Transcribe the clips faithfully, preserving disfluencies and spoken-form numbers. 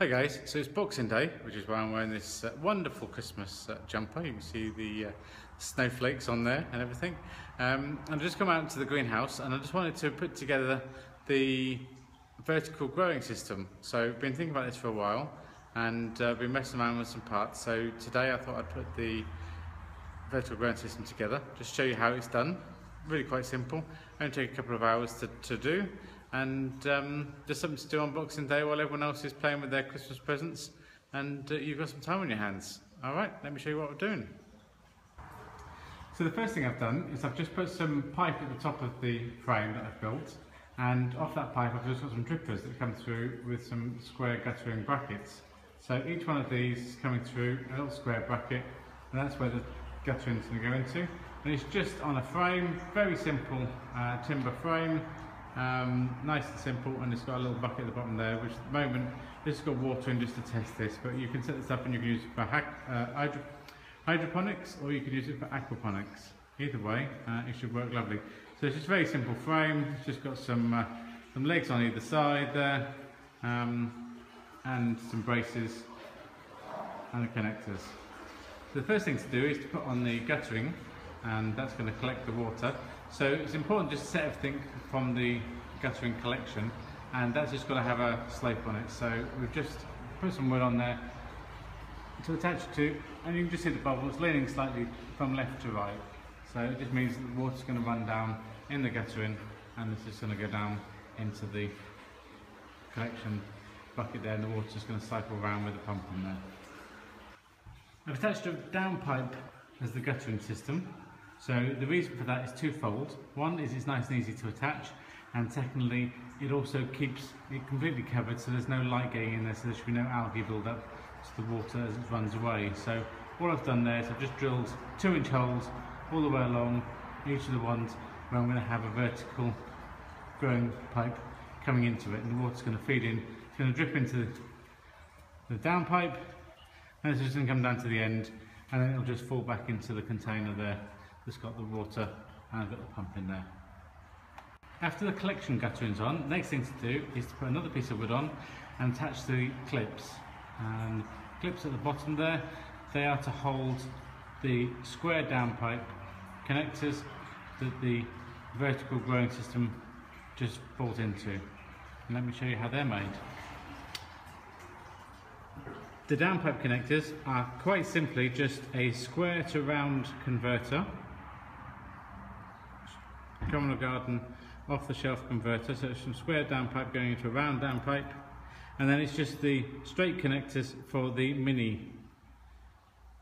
Hi guys, so it's Boxing Day, which is why I'm wearing this uh, wonderful Christmas uh, jumper. You can see the uh, snowflakes on there and everything. Um, I've just come out to the greenhouse and I just wanted to put together the vertical growing system. So I've been thinking about this for a while and uh, been messing around with some parts. So today I thought I'd put the vertical growing system together, just show you how it's done. Really quite simple, only take a couple of hours to, to do. And um, there's something to do on Boxing Day while everyone else is playing with their Christmas presents and uh, you've got some time on your hands. Alright, let me show you what we're doing. So the first thing I've done is I've just put some pipe at the top of the frame that I've built, and off that pipe I've just got some drippers that come through with some square guttering brackets. So each one of these is coming through a little square bracket, and that's where the guttering's going to go into. And it's just on a frame, very simple uh, timber frame. Um, nice and simple, and it's got a little bucket at the bottom there, which at the moment this has got water in just to test this, but you can set this up and you can use it for uh, hydroponics, or you can use it for aquaponics. Either way, uh, it should work lovely. So it's just a very simple frame. It's just got some uh, some legs on either side there, um, and some braces and connectors. So the first thing to do is to put on the guttering, and that's going to collect the water. So it's important just to set everything from the guttering collection, and that's just got to have a slope on it. So we've just put some wood on there to attach it to, and you can just see the bubbles leaning slightly from left to right. So it just means that the water's going to run down in the guttering, and this is going to go down into the collection bucket there, and the water's going to cycle around with the pump in there. I've attached a downpipe as the guttering system. So the reason for that is twofold. One is it's nice and easy to attach, and secondly it also keeps it completely covered, so there's no light getting in there, so there should be no algae build up to the water as it runs away. So all I've done there is I've just drilled two inch holes all the way along each of the ones where I'm going to have a vertical growing pipe coming into it, and the water's going to feed in. It's going to drip into the downpipe, and it's just going to come down to the end, and then it'll just fall back into the container there. It's got the water, and I've got the pump in there. After the collection guttering's on, the next thing to do is to put another piece of wood on and attach the clips. And clips at the bottom there, they are to hold the square downpipe connectors that the vertical growing system just falls into. And let me show you how they're made. The downpipe connectors are quite simply just a square to round converter, common or garden off-the-shelf converter. So it's from square downpipe going into a round downpipe, and then it's just the straight connectors for the mini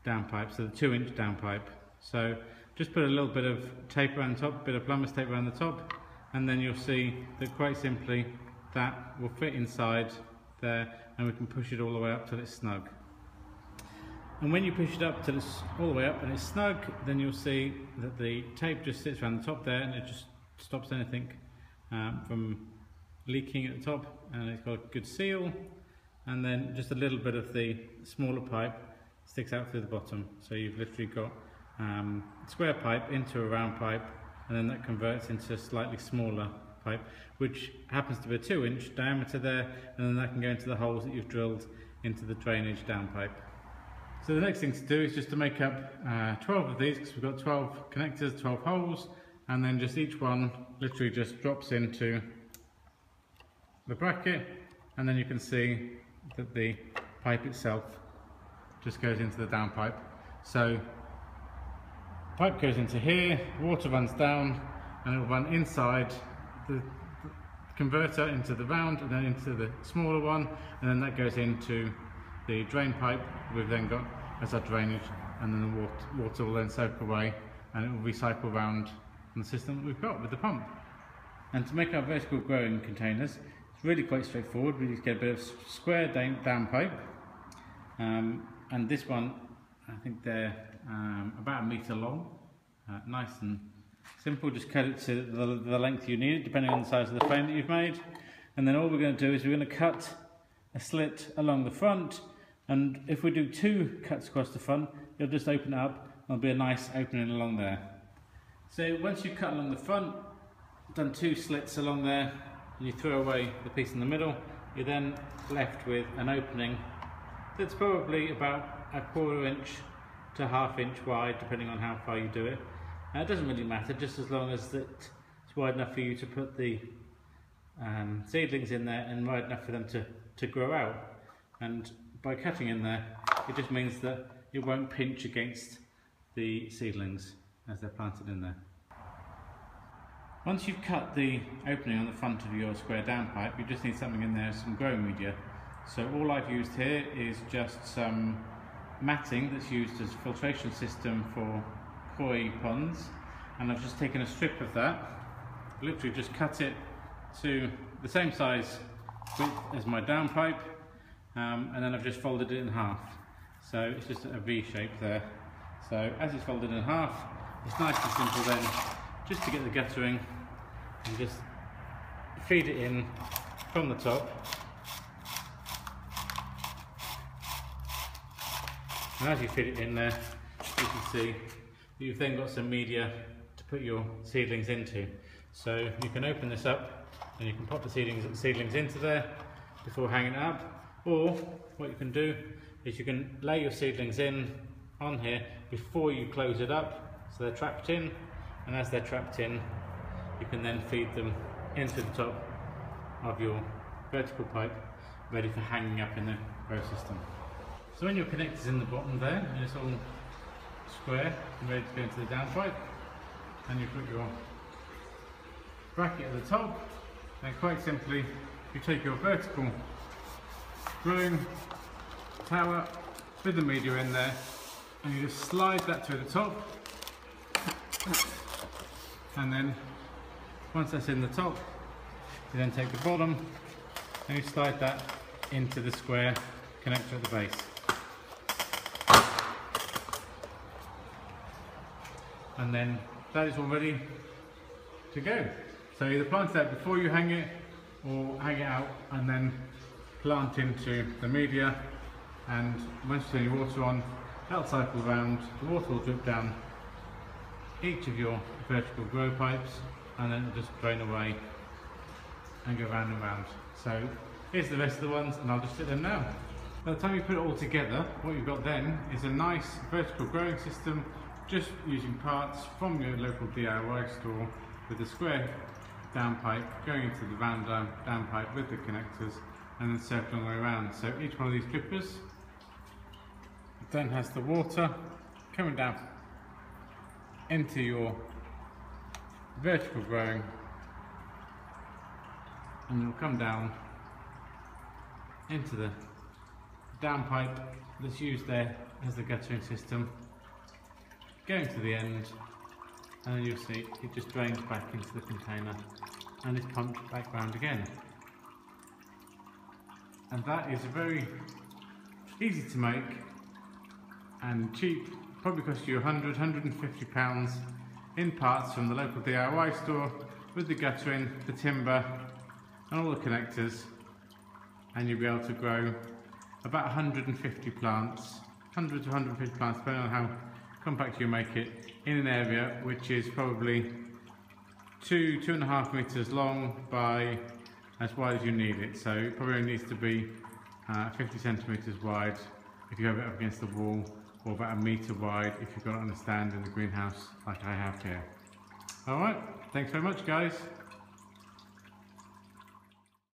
downpipe, so the two inch downpipe. So just put a little bit of tape around the top, a bit of plumber's tape around the top, and then you'll see that quite simply that will fit inside there, and we can push it all the way up till it's snug. And when you push it up till it's all the way up and it's snug, then you'll see that the tape just sits around the top there, and it just stops anything um, from leaking at the top, and it's got a good seal. And then just a little bit of the smaller pipe sticks out through the bottom, so you've literally got um, a square pipe into a round pipe, and then that converts into a slightly smaller pipe, which happens to be a two inch diameter there, and then that can go into the holes that you've drilled into the drainage downpipe. So the next thing to do is just to make up uh, twelve of these, because we've got twelve connectors, twelve holes, and then just each one literally just drops into the bracket, and then you can see that the pipe itself just goes into the downpipe. So pipe goes into here, water runs down, and it will run inside the converter into the round, and then into the smaller one, and then that goes into the drain pipe. We've then got as our drainage, and then the water, water will then soak away, and it will recycle around in the system that we've got with the pump. And to make our vertical growing containers, it's really quite straightforward. We just get a bit of square down, down pipe, um, and this one, I think they're um, about a metre long, uh, nice and simple. Just cut it to the, the length you need, depending on the size of the frame that you've made. And then all we're going to do is we're going to cut a slit along the front, and if we do two cuts across the front, you'll just open it up, and there'll be a nice opening along there. So once you cut along the front, done two slits along there, and you throw away the piece in the middle, you're then left with an opening that's probably about a quarter inch to half inch wide, depending on how far you do it. Now, it doesn't really matter, just as long as it's wide enough for you to put the um, seedlings in there and wide enough for them to, to grow out. And by cutting in there, it just means that it won't pinch against the seedlings as they're planted in there. Once you've cut the opening on the front of your square downpipe, you just need something in there, some growing media. So all I've used here is just some matting that's used as a filtration system for koi ponds, and I've just taken a strip of that, literally just cut it to the same size width as my downpipe, um, and then I've just folded it in half. So it's just a V shape there. So as it's folded in half, it's nice and simple then just to get the guttering and just feed it in from the top. And as you feed it in there, you can see that you've then got some media to put your seedlings into. So you can open this up and you can pop the seedlings, seedlings into there before hanging it up. Or what you can do is you can lay your seedlings in on here before you close it up, so they're trapped in, and as they're trapped in, you can then feed them into the top of your vertical pipe, ready for hanging up in the grow system. So when your connector's in the bottom there, and it's all square and ready to go into the downpipe, and you put your bracket at the top, and quite simply you take your vertical growing tower with the media in there, and you just slide that through the top, and then once that's in the top, you then take the bottom and you slide that into the square connector at the base. And then that is all ready to go. So either plant that before you hang it, or hang it out and then plant into the media, and once you turn your water on, that'll cycle around, the water will drip down each of your vertical grow pipes, and then it'll just drain away and go round and round. So here's the rest of the ones, and I'll just fit them now. By the time you put it all together, what you've got then is a nice vertical growing system, just using parts from your local D I Y store, with the square downpipe going into the round downpipe with the connectors, and then circling all the way around. So each one of these drippers then has the water coming down into your vertical growing, and it'll come down into the downpipe that's used there as the guttering system, going to the end, and then you'll see it just drains back into the container and is pumped back round again. And that is very easy to make and cheap, probably cost you a hundred, a hundred and fifty pounds in parts from the local D I Y store, with the guttering, the timber and all the connectors, and you'll be able to grow about a hundred and fifty plants, a hundred to a hundred and fifty plants, depending on how compact you make it, in an area which is probably two, two and a half meters long by as wide as you need it. So it probably only needs to be uh, fifty centimeters wide if you have it up against the wall, or about a meter wide if you've got it on a stand in the greenhouse like I have here. All right, thanks very much guys.